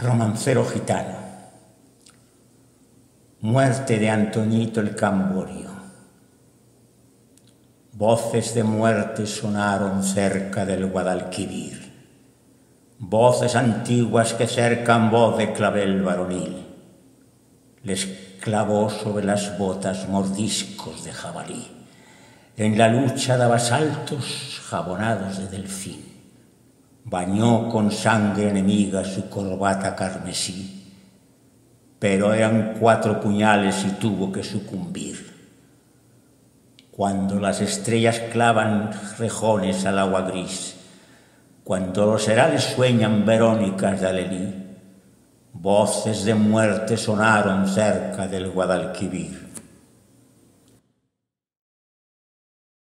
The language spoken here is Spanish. Romancero gitano. Muerte de Antoñito el Camborio. Voces de muerte sonaron cerca del Guadalquivir. Voces antiguas que cercan voz de clavel varonil. Les clavó sobre las botas mordiscos de jabalí. En la lucha daba saltos jabonados de delfín. Bañó con sangre enemiga su corbata carmesí. Pero eran 4 puñales y tuvo que sucumbir. Cuando las estrellas clavan rejones al agua gris, cuando los herales sueñan verónicas de Alelí, voces de muerte sonaron cerca del Guadalquivir.